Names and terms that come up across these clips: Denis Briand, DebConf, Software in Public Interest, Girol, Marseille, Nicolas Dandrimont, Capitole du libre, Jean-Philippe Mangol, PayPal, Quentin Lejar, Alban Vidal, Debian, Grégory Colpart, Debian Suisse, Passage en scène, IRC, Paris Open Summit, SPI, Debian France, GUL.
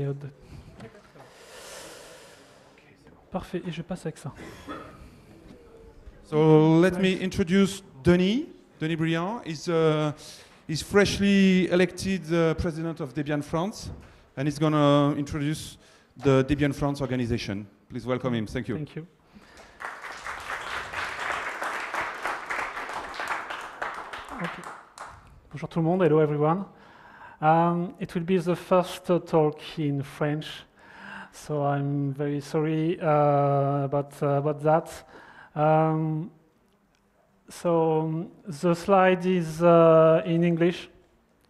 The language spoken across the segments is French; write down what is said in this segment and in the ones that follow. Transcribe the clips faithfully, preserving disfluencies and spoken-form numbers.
Merde. Parfait, et je passe avec ça. So let me introduce Denis. Denis Briand is uh, is freshly elected uh, president of Debian France, and he's going to introduce the Debian France organization. Please welcome him. Thank you. Thank you. Okay. Bonjour tout le monde. Hello everyone. Um, it will be the first uh, talk in French, so I'm very sorry uh, about uh, about that. Um, so um, the slide is uh, in English,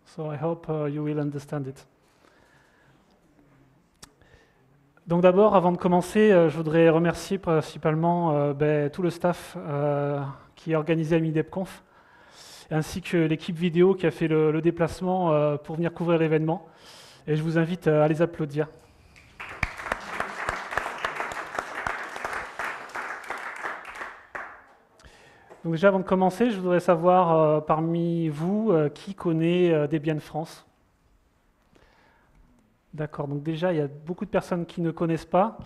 so I hope uh, you will understand it. Donc d'abord, avant de commencer, euh, je voudrais remercier principalement euh, ben, tout le staff euh, qui a organisé Ami DebConf, ainsi que l'équipe vidéo qui a fait le, le déplacement euh, pour venir couvrir l'événement. Et je vous invite euh, à les applaudir. Donc déjà, avant de commencer, je voudrais savoir euh, parmi vous euh, qui connaît euh, Debian France. D'accord, donc déjà, il y a beaucoup de personnes qui ne connaissent pas.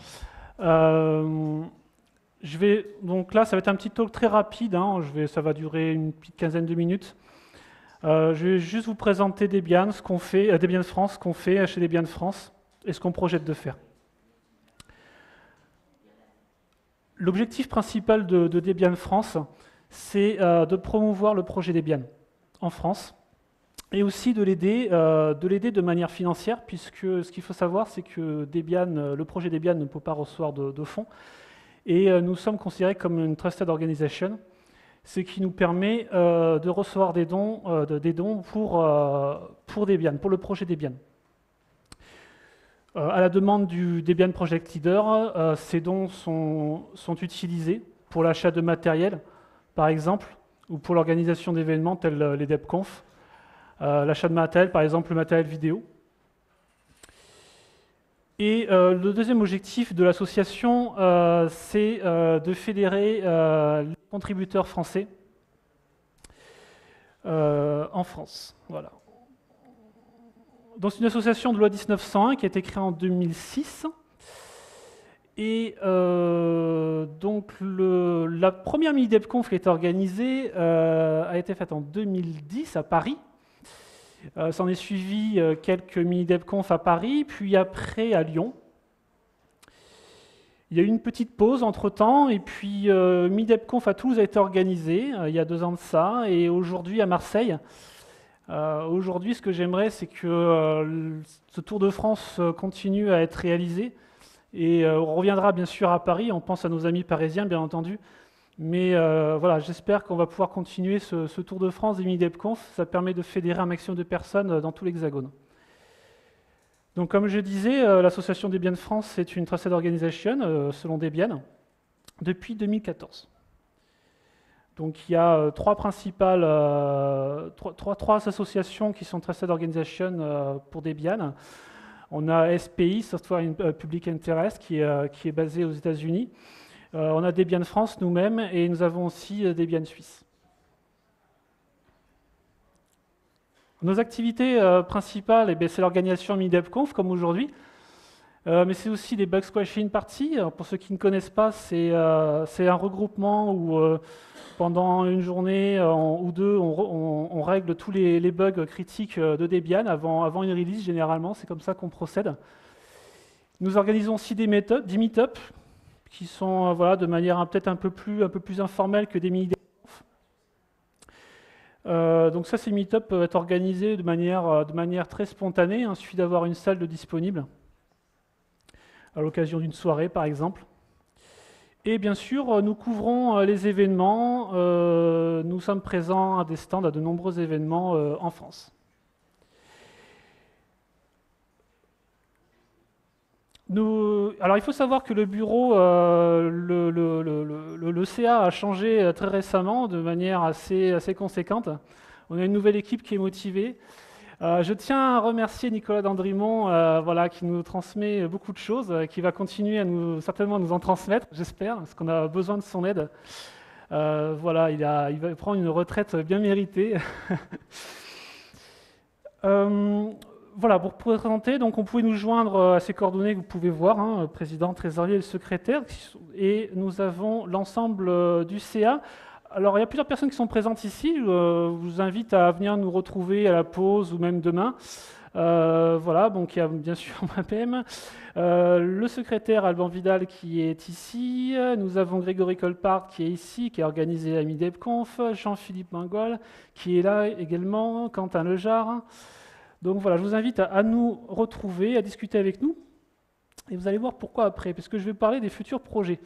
Euh, je vais, donc là, ça va être un petit talk très rapide, hein, je vais, ça va durer une petite quinzaine de minutes. Euh, je vais juste vous présenter Debian, ce qu'on fait, euh, Debian France, ce qu'on fait chez Debian France et ce qu'on projette de faire. L'objectif principal de, de Debian France, c'est euh, de promouvoir le projet Debian en France et aussi de l'aider euh, de l'aider de manière financière, puisque ce qu'il faut savoir, c'est que Debian, le projet Debian ne peut pas recevoir de, de fonds, et euh, nous sommes considérés comme une trusted organisation, ce qui nous permet euh, de recevoir des dons, euh, de, des dons pour, euh, pour Debian, pour le projet Debian. Euh, à la demande du Debian Project Leader, euh, ces dons sont, sont utilisés pour l'achat de matériel, par exemple, ou pour l'organisation d'événements tels les DebConf, euh, l'achat de matériel, par exemple le matériel vidéo. Et euh, le deuxième objectif de l'association, euh, c'est euh, de fédérer euh, les contributeurs français euh, en France. Voilà. Donc c'est une association de loi mille neuf cent un qui a été créée en deux mille six. Et euh, donc, le, la première mini-DebConf qui a été organisée euh, a été faite en deux mille dix à Paris. Euh, S'en est suivi euh, quelques mini-DebConf à Paris, puis après à Lyon. Il y a eu une petite pause entre-temps, et puis euh, mini-DebConf à Toulouse a été organisée euh, il y a deux ans de ça, et aujourd'hui à Marseille. Euh, aujourd'hui, ce que j'aimerais, c'est que euh, ce Tour de France continue à être réalisé. Et euh, on reviendra bien sûr à Paris, on pense à nos amis parisiens bien entendu, mais euh, voilà, j'espère qu'on va pouvoir continuer ce, ce Tour de France des mini-DebConf, ça permet de fédérer un maximum de personnes dans tout l'Hexagone. Donc comme je disais, euh, l'association Debian France est une trusted organisation, euh, selon Debian, depuis deux mille quatorze. Donc il y a euh, trois principales, euh, trois, trois, trois associations qui sont trusted organisations euh, pour Debian. On a S P I, Software in Public Interest, qui est, qui est basé aux États-Unis. Euh, on a Debian France nous-mêmes, et nous avons aussi Debian Suisse. Nos activités euh, principales, eh c'est l'organisation mini-DebConf, comme aujourd'hui, euh, mais c'est aussi des bug squashing parties. Pour ceux qui ne connaissent pas, c'est euh, un regroupement où euh, pendant une journée euh, ou deux, on, on, on règle tous les, les bugs critiques de Debian avant, avant une release, généralement, c'est comme ça qu'on procède. Nous organisons aussi des meet-ups, des meet-ups qui sont euh, voilà, de manière peut-être un peu plus, un peu plus informelle que des mini-DebConf. Euh, donc ça, ces meet-ups peuvent être organisés de manière, de manière très spontanée, hein, il suffit d'avoir une salle de disponible, à l'occasion d'une soirée par exemple. Et bien sûr, nous couvrons les événements, euh, nous sommes présents à des stands, à de nombreux événements euh, en France. Nous, alors il faut savoir que le bureau, euh, le, le, le, le, le C A a changé très récemment de manière assez, assez conséquente. On a une nouvelle équipe qui est motivée. Euh, je tiens à remercier Nicolas Dandrimont, euh, voilà, qui nous transmet beaucoup de choses, euh, qui va continuer à nous, certainement à nous en transmettre, j'espère, parce qu'on a besoin de son aide. Euh, voilà, il, a, il va prendre une retraite bien méritée. euh, voilà, pour présenter, donc on pouvait nous joindre à ces coordonnées que vous pouvez voir, hein, le président, le trésorier et le secrétaire, et nous avons l'ensemble du C A. Alors, il y a plusieurs personnes qui sont présentes ici, je vous invite à venir nous retrouver à la pause ou même demain. Euh, voilà, donc il y a bien sûr moi-même, euh, le secrétaire Alban Vidal qui est ici, nous avons Grégory Colpart qui est ici, qui a organisé l'ami DebConf, Jean-Philippe Mangol qui est là également, Quentin Lejar. Donc voilà, je vous invite à, à nous retrouver, à discuter avec nous, et vous allez voir pourquoi après, parce que je vais parler des futurs projets.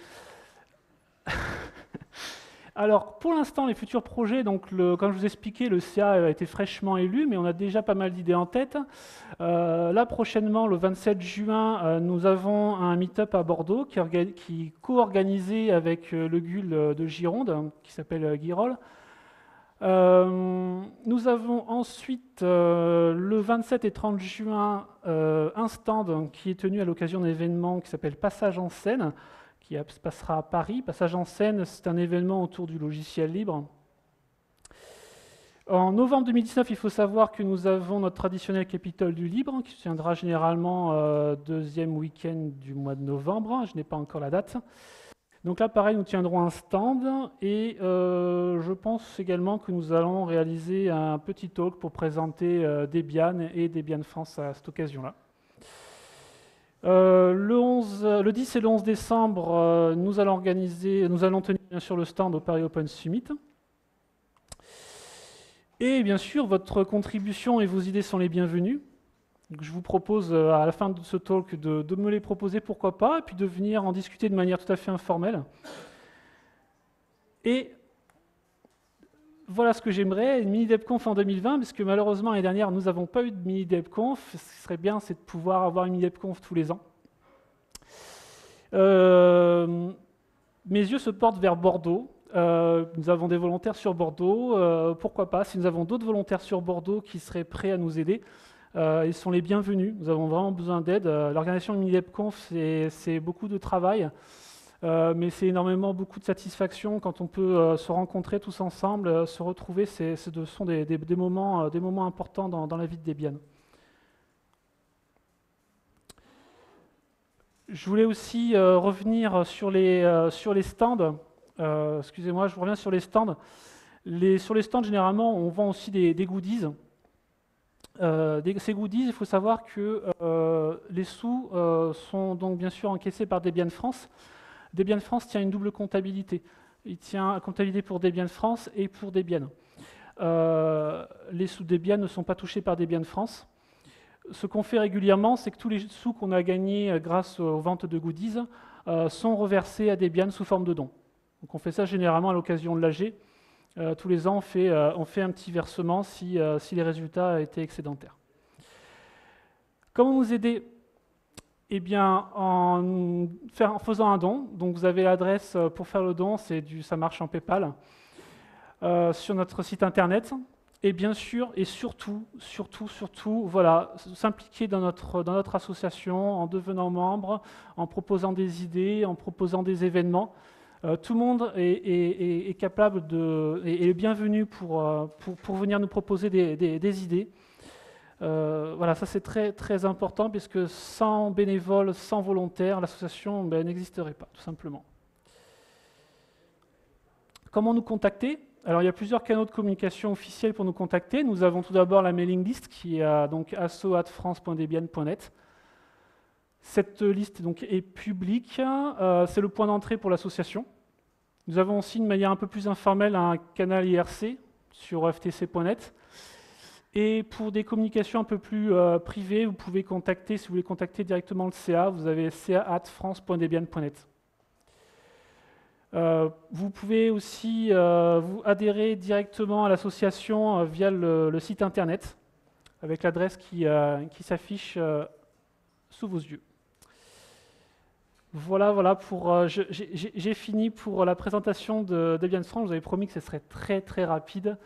Alors, pour l'instant, les futurs projets, donc le, comme je vous expliquais, le C A a été fraîchement élu, mais on a déjà pas mal d'idées en tête. Euh, là, prochainement, le vingt-sept juin, euh, nous avons un meet-up à Bordeaux qui, qui co-organisé avec euh, le G U L de Gironde, qui s'appelle euh, Girol. Euh, nous avons ensuite, euh, le vingt-sept et trente juin, euh, un stand qui est tenu à l'occasion d'un événement qui s'appelle Passage en scène, qui se passera à Paris. Passage en scène, c'est un événement autour du logiciel libre. En novembre deux mille dix-neuf, il faut savoir que nous avons notre traditionnel Capitole du libre, qui se tiendra généralement euh, deuxième week-end du mois de novembre. Je n'ai pas encore la date. Donc là, pareil, nous tiendrons un stand. Et euh, je pense également que nous allons réaliser un petit talk pour présenter euh, Debian et Debian France à cette occasion-là. Euh, le, onze, le dix et le onze décembre, euh, nous, allons organiser, nous allons tenir bien sûr le stand au Paris Open Summit. Et bien sûr, votre contribution et vos idées sont les bienvenues. Donc, je vous propose euh, à la fin de ce talk de, de me les proposer, pourquoi pas, et puis de venir en discuter de manière tout à fait informelle. Et voilà ce que j'aimerais, une mini-DebConf en deux mille vingt, parce que malheureusement, l'année dernière, nous n'avons pas eu de mini-DebConf. Ce qui serait bien, c'est de pouvoir avoir une mini-DebConf tous les ans. Euh, mes yeux se portent vers Bordeaux. Euh, nous avons des volontaires sur Bordeaux. Euh, pourquoi pas, si nous avons d'autres volontaires sur Bordeaux qui seraient prêts à nous aider, euh, ils sont les bienvenus. Nous avons vraiment besoin d'aide. Euh, L'organisation de mini-DebConf, c'est beaucoup de travail. Euh, mais c'est énormément beaucoup de satisfaction quand on peut euh, se rencontrer tous ensemble, euh, se retrouver. Ce sont des, des, des, moments, euh, des moments importants dans, dans la vie de Debian. Je voulais aussi euh, revenir sur les, euh, sur les stands. Euh, Excusez-moi, je reviens sur les stands. Les, sur les stands, généralement, on vend aussi des, des goodies. Euh, des, ces goodies, il faut savoir que euh, les sous euh, sont donc bien sûr encaissés par Debian France. Debian France tient une double comptabilité. Il tient la comptabilité pour Debian France et pour Debian. Euh, les sous Debian ne sont pas touchés par Debian France. Ce qu'on fait régulièrement, c'est que tous les sous qu'on a gagnés grâce aux ventes de goodies euh, sont reversés à Debian sous forme de dons. Donc on fait ça généralement à l'occasion de l'A G. Euh, tous les ans, on fait, euh, on fait un petit versement si, euh, si les résultats étaient excédentaires. Comment nous aider ? Eh bien, en, faire, en faisant un don. Donc, vous avez l'adresse pour faire le don, c'est du, ça marche en PayPal, euh, sur notre site internet. Et bien sûr, et surtout, surtout, surtout, voilà, s'impliquer dans notre, dans notre association en devenant membre, en proposant des idées, en proposant des événements. Euh, tout le monde est, est, est, est capable de, est, est bienvenu pour, pour, pour venir nous proposer des, des, des idées. Euh, voilà, ça c'est très, très important, puisque sans bénévoles, sans volontaires, l'association ben, n'existerait pas, tout simplement. Comment nous contacter? Alors, il y a plusieurs canaux de communication officiels pour nous contacter. Nous avons tout d'abord la mailing list, qui est donc asso arobase france point debian point net. Cette liste donc, est publique, euh, c'est le point d'entrée pour l'association. Nous avons aussi, de manière un peu plus informelle, un canal I R C sur f t c point net. Et pour des communications un peu plus euh, privées, vous pouvez contacter, si vous voulez contacter directement le C A, vous avez c a arobase france point debian point net. Euh, vous pouvez aussi euh, vous adhérer directement à l'association euh, via le, le site internet, avec l'adresse qui, euh, qui s'affiche euh, sous vos yeux. Voilà, voilà, pour euh, j'ai fini pour la présentation de Debian France. Je vous avais promis que ce serait très très rapide.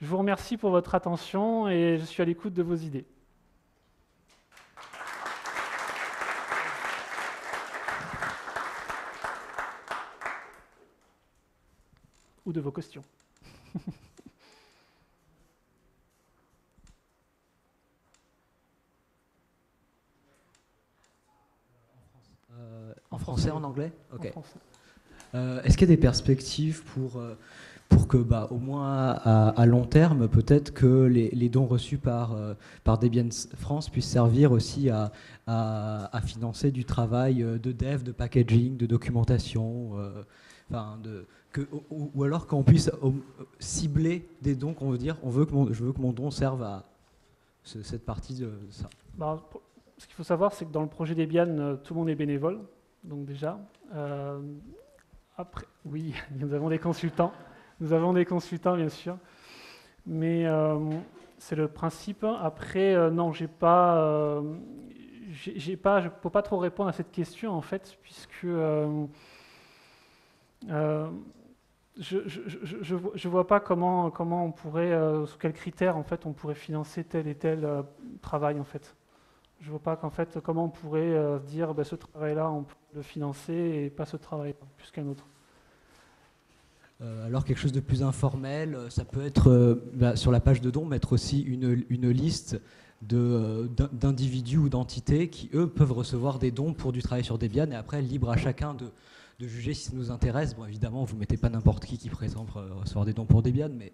Je vous remercie pour votre attention et je suis à l'écoute de vos idées. Ou de vos questions. français, en anglais. Okay. Euh, Est-ce qu'il y a des perspectives pour, pour que, bah, au moins à, à long terme, peut-être que les, les dons reçus par, par Debian France puissent servir aussi à, à, à financer du travail de dev, de packaging, de documentation, euh, enfin de... Que, ou, ou alors qu'on puisse cibler des dons qu'on veut dire, on veut que mon, je veux que mon don serve à ce, cette partie de ça. Bah, ce qu'il faut savoir, c'est que dans le projet Debian, tout le monde est bénévole, donc déjà. Euh, après, oui, nous avons des consultants, nous avons des consultants bien sûr, mais euh, c'est le principe. Après, euh, non, j'ai pas, euh, j'ai pas, je peux pas trop répondre à cette question en fait, puisque euh, euh, Je ne je, je, je, je vois pas comment, comment on pourrait, euh, sous quels critères en fait, on pourrait financer tel et tel euh, travail en fait. Je vois pas qu'en fait, comment on pourrait euh, dire ben, ce travail-là, on peut le financer et pas ce travail-là, plus qu'un autre. Euh, alors quelque chose de plus informel, ça peut être euh, bah, sur la page de dons, mettre aussi une, une liste d'individus de, euh, ou d'entités qui eux peuvent recevoir des dons pour du travail sur Debian et après libre à chacun de... de juger si ça nous intéresse. Bon, évidemment, vous ne mettez pas n'importe qui qui présente euh, recevoir des dons pour Debian, mais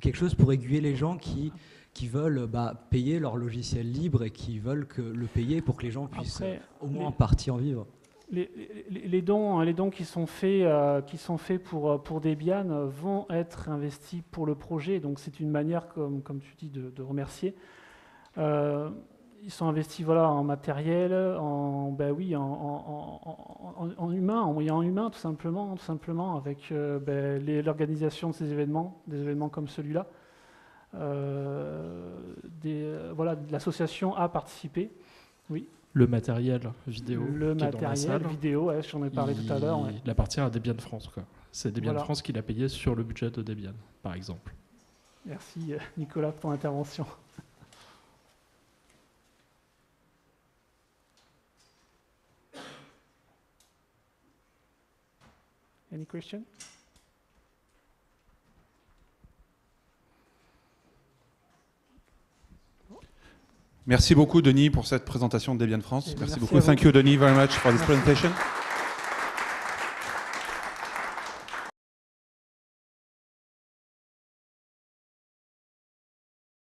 quelque chose pour aiguiller les gens qui, qui veulent bah, payer leur logiciel libre et qui veulent que le payer pour que les gens puissent Après, euh, au moins en partie en vivre. Les, les, les, dons, les dons qui sont faits, euh, qui sont faits pour, pour Debian vont être investis pour le projet, donc c'est une manière, comme, comme tu dis, de, de remercier. Euh, Ils sont investis voilà, en matériel, en, ben oui, en, en, en, en humain, en moyen humain tout simplement, tout simplement avec euh, ben, l'organisation de ces événements, des événements comme celui-là. Euh, euh, voilà, l'association a participé. Oui. Le matériel vidéo. Le matériel dans la salle, vidéo, ouais, j'en ai parlé il, tout à l'heure. Ouais. Il appartient à Debian France. C'est Debian voilà. France qui l'a payé sur le budget de Debian, par exemple. Merci Nicolas pour ton intervention. Any question? Merci beaucoup, Denis, pour cette présentation de Debian France. Merci, merci beaucoup. Thank you, Denis, very much for this merci. presentation.